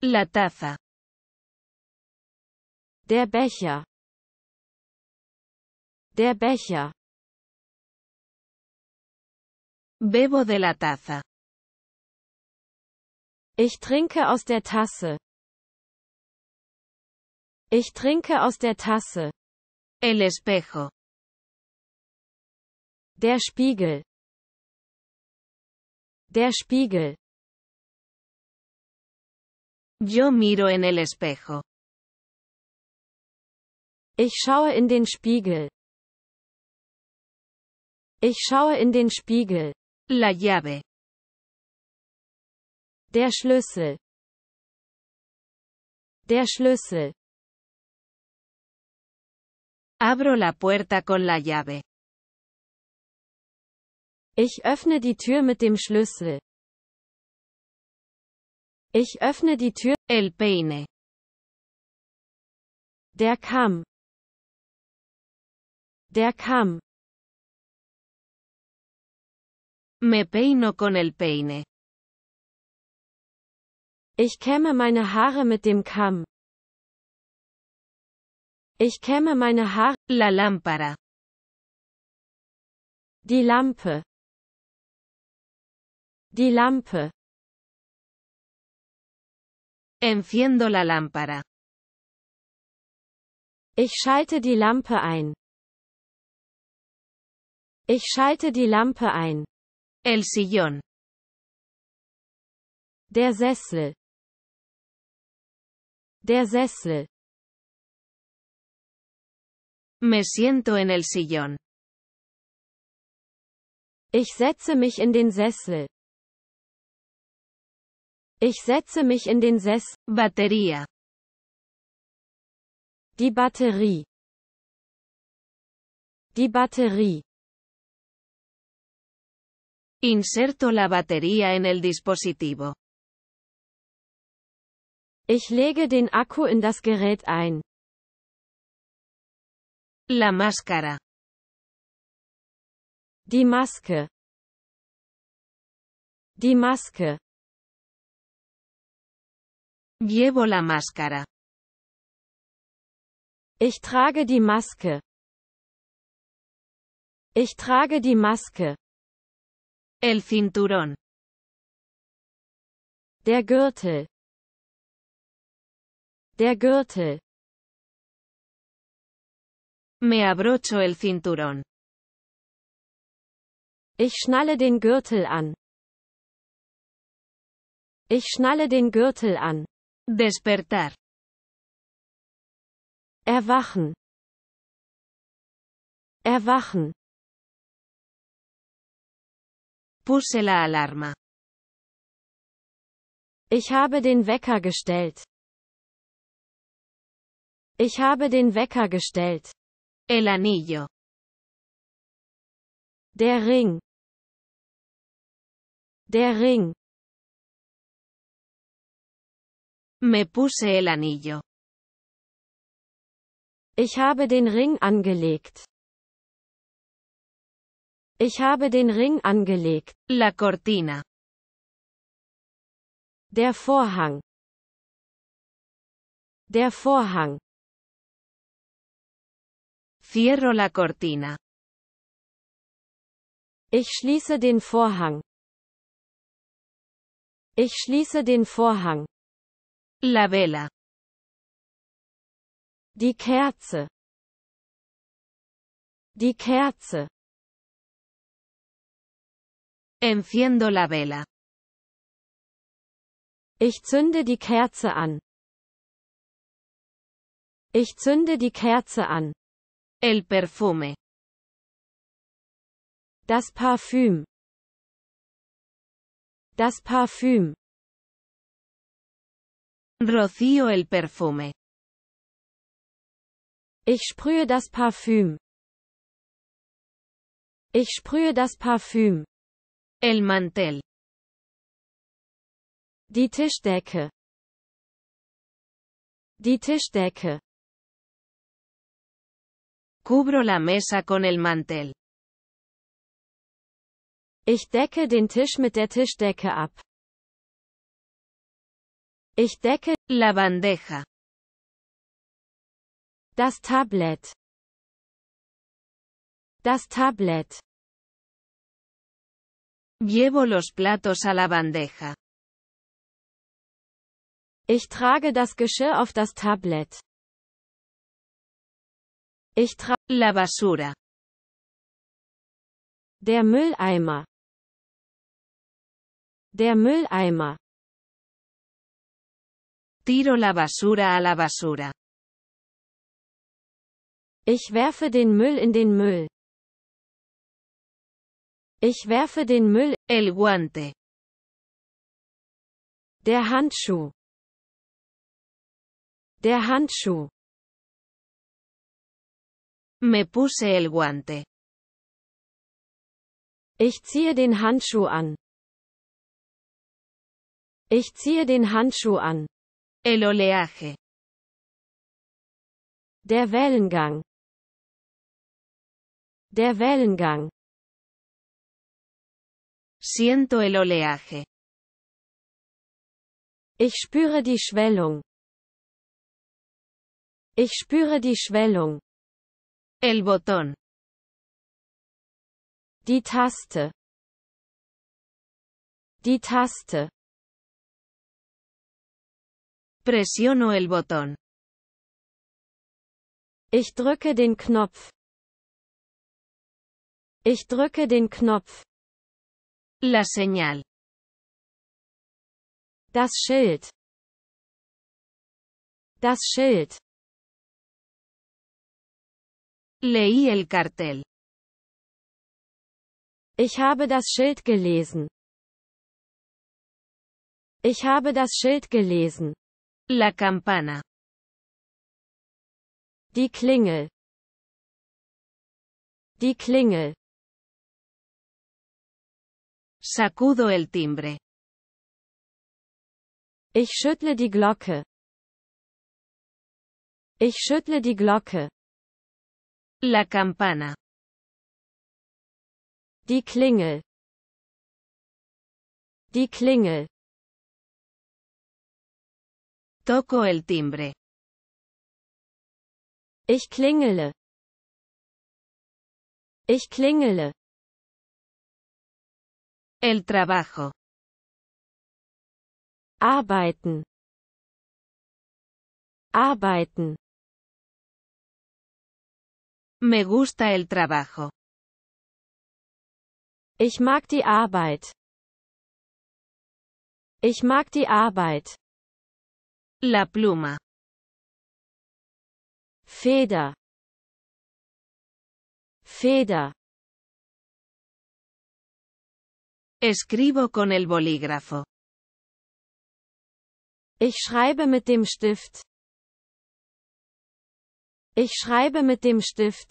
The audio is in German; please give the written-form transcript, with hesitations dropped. La taza. Der Becher. Der Becher. Bebo de la taza. Ich trinke aus der Tasse. Ich trinke aus der Tasse. El espejo. Der Spiegel. Der Spiegel. Yo miro en el espejo. Ich schaue in den Spiegel. Ich schaue in den Spiegel. La llave. Der Schlüssel. Der Schlüssel. Abro la puerta con la llave. Ich öffne die Tür mit dem Schlüssel. Ich öffne die Tür. El peine. Der Kamm. Der Kamm. Me peino con el peine. Ich kämme meine Haare mit dem Kamm. Ich kämme meine Haare. La lámpara. Die Lampe. Die Lampe. Enciendo la lámpara. Ich schalte die Lampe ein. Ich schalte die Lampe ein. El sillón. Der Sessel. Der Sessel. Me siento en el sillón. Ich setze mich in den Sessel. Ich setze mich in den Sessel. Batería. Die Batterie. Die Batterie. Inserto la batería en el dispositivo. Ich lege den Akku in das Gerät ein. La máscara. Die Maske. Die Maske. Llevo la máscara. Ich trage die Maske. Ich trage die Maske. El cinturón. Der Gürtel. Der Gürtel. Me abrocho el cinturón. Ich schnalle den Gürtel an. Ich schnalle den Gürtel an. Despertar. Erwachen. Erwachen. Puse la alarma. Ich habe den Wecker gestellt. Ich habe den Wecker gestellt. El anillo. Der Ring. Der Ring. Me puse el anillo. Ich habe den Ring angelegt. Ich habe den Ring angelegt. La cortina. Der Vorhang. Der Vorhang. Cierro la cortina. Ich schließe den Vorhang. Ich schließe den Vorhang. La vela. Die Kerze. Die Kerze. Enciendo la vela. Ich zünde die Kerze an. Ich zünde die Kerze an. El perfume. Das Parfüm. Das Parfüm. Rocío el perfume. Ich sprühe das Parfüm. Ich sprühe das Parfüm. El mantel. Die Tischdecke. Die Tischdecke. Cubro la mesa con el mantel. Ich decke den Tisch mit der Tischdecke ab. Ich decke, la bandeja. Das Tablett. Das Tablett. Llevo los platos a la bandeja. Ich trage das Geschirr auf das Tablett. Ich trage la basura. Der Mülleimer. Der Mülleimer. Tiro la basura a la basura. Ich werfe den Müll in den Müll. Ich werfe den Müll, el guante. Der Handschuh. Der Handschuh. Me puse el guante. Ich ziehe den Handschuh an. Ich ziehe den Handschuh an. El oleaje. Der Wellengang. Der Wellengang. Siento el oleaje. Ich spüre die Schwellung. Ich spüre die Schwellung. El botón. Die Taste. Die Taste. Presiono el botón. Ich drücke den Knopf. Ich drücke den Knopf. La señal. Das Schild. Das Schild. Leí el cartel. Ich habe das Schild gelesen. Ich habe das Schild gelesen. La campana. Die Klingel. Die Klingel. Sacudo el timbre. Ich schüttle die Glocke. Ich schüttle die Glocke. La campana. Die Klingel. Die Klingel. Toco el timbre. Ich klingele. Ich klingele. El trabajo. Arbeiten. Arbeiten. Me gusta el trabajo. Ich mag die Arbeit. Ich mag die Arbeit. La pluma. Feder. Feder. Escribo con el bolígrafo. Ich schreibe mit dem Stift. Ich schreibe mit dem Stift.